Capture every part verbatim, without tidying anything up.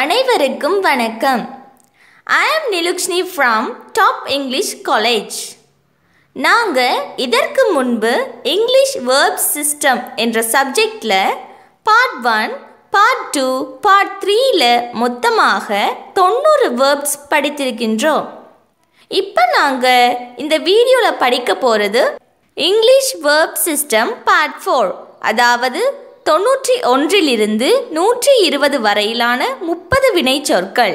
அனைவருக்கும் வணக்கம். I am Nilukshni from Top English College. நாங்கள் இதற்கு முன்பு English Verb System என்ற சப்ஜெக்டில் Part one, Part two, Part threeல மொத்தமாக தொண்ணூறு verbs படித்திருக்கின்றோம். இப்போ நாங்கள் இந்த வீடியோவில் படிக்க போகிறது English Verb System Part four. அதாவது தொன்னூற்றி ஒன்றிலிருந்து நூற்றி இருபது வரையிலான முப்பது வினைச்சொற்கள்.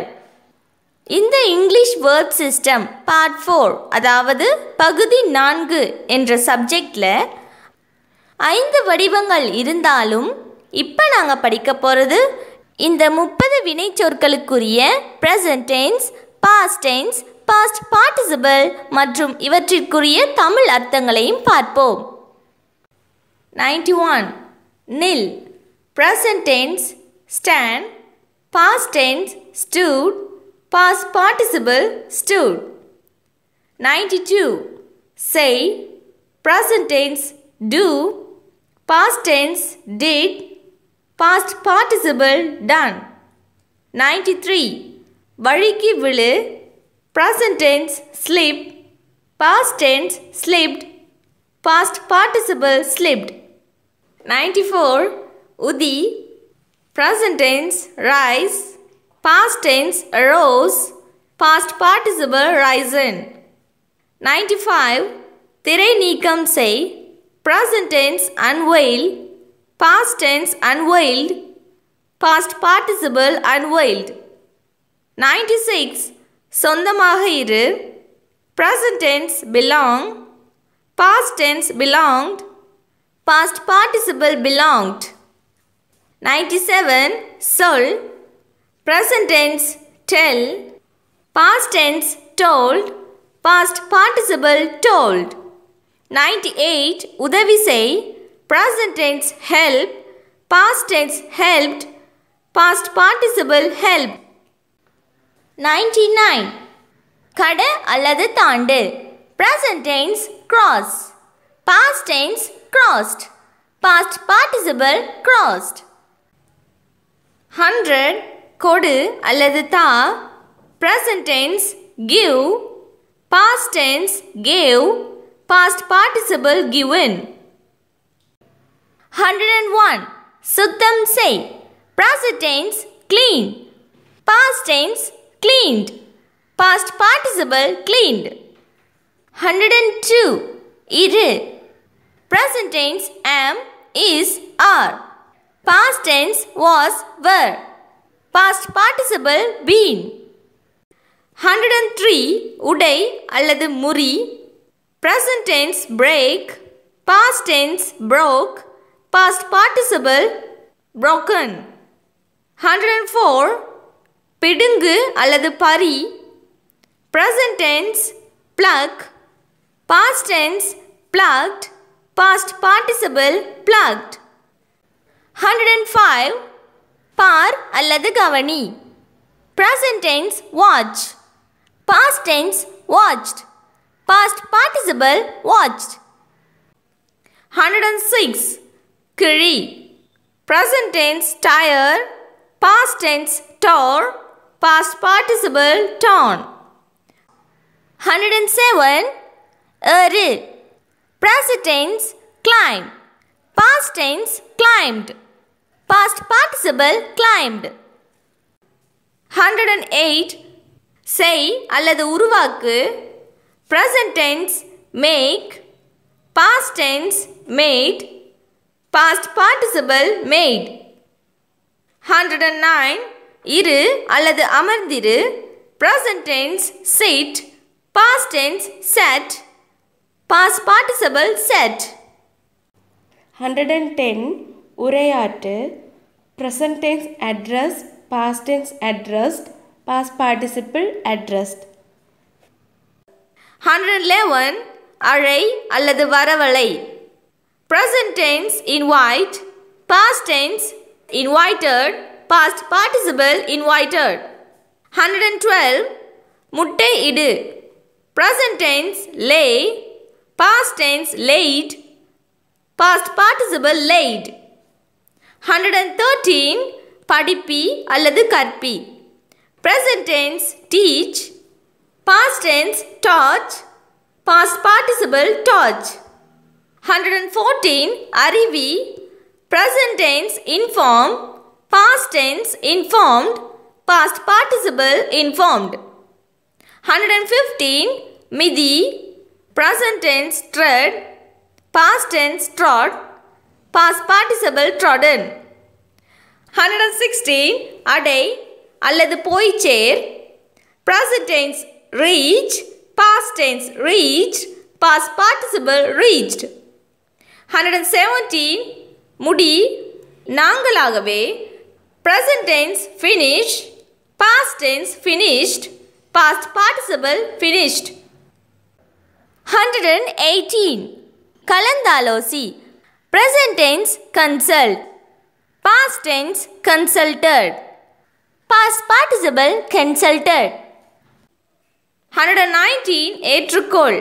இந்த English verb system part four அதாவது பகுதி நான்கு என்ற சப்ஜெக்டில் ஐந்து வடிவங்கள் இருந்தாலும் இப்போ நாங்கள் படிக்க போகிறது இந்த முப்பது வினைச்சொற்களுக்குரிய present tense, past tense, past participle மற்றும் இவற்றிற்குரிய தமிழ் அர்த்தங்களையும் பார்ப்போம். ninety-one. Nil. Present tense stand. Past tense stood. Past participle stood. ninety-two. Say. Present tense do. Past tense did. Past participle done. ninety-three. Variki vilu. Present tense slip. Past tense slipped. Past participle slipped. ninety-four. Udi. Present tense rise. Past tense arose. Past participle risen. ninety-five. Thirai neekam say. Present tense unveiled. Past tense unveiled. Past participle unveiled. ninety-six. Sondamaga iru. Present tense belong. Past tense belonged. Past participle belonged. ninety-seven. Sol. Present tense tell. Past tense told. Past participle told. ninety-eight. Udavi say. Present tense help. Past tense helped. Past participle helped. ninety-nine. Kada alladhu taandu. Present tense cross. Past tense crossed. Past participle crossed. hundred. Kodu alladhu tha. Present tense give. Past tense gave. Past participle given. one hundred one. Suddham say. Present tense clean. Past tense cleaned. Past participle cleaned. one hundred two. Iru. Present tense am, is, are. Past tense was, were. Past participle been. one hundred three. Udai alladhu muri. Present tense break. Past tense broke. Past participle broken. one hundred four. Pidungu alladhu pari. Present tense pluck. Past tense plucked. Past participle plucked. one hundred five. Paar alladhu kavani. Present tense watch. Past tense watched. Past participle watched. one hundred six. Kiri. Present tense tire. Past tense tore. Past participle torn. one hundred seven. Eru. Present tense climb. Past tense climbed. Past participle climbed. one hundred eight. Say அல்லது உருவாக்கு. Present tense make. Past tense made. Past participle made. one hundred nine. இரு அல்லது அமர்ந்திரு. Present tense sit. Past tense sat. Past participle said. one hundred ten. Urayattu. Present tense addressed. Past tense addressed. Past participle addressed. one hundred eleven. Arai alladhu varavalai. Present tense invite. Past tense invited. Past participle invited. one hundred twelve. Muttai idu. Present tense lay. Past tense laid. Past participle laid. one hundred thirteen. படிப்பி அல்லது கற்பி. Present tense teach, past tense taught, past participle taught. one hundred fourteen அறிவி, present tense inform, past tense informed, past participle informed. one hundred fifteen மிதி, present tense tread, past tense trod, past participle trodden. one hundred sixteen அடை அல்லது போய் சேர், present tense reach, past tense reached, past participle reached. one hundred seventeen முடி நாங்களாகவே, present tense finish, past tense finished, past participle finished. one hundred eighteen கலந்தாலோசி, present tense consult, past tense consulted, past participle consulted. one hundred nineteen ஏற்றுக்கொள்,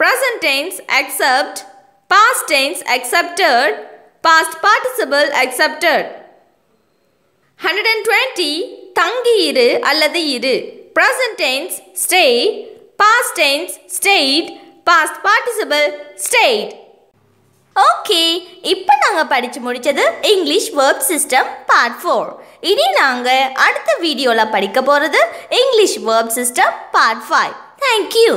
present tense accept, past tense accepted, past participle accepted. one hundred twenty தங்கி இரு அல்லது இரு, present tense stay, past tense stayed, past participle stayed. Okay, இப்ப நாங்க படிச்சு முடிச்சது English verb system part four. இனி நாங்க அடுத்த வீடியோல படிக்க போறது English verb system part five. Thank you.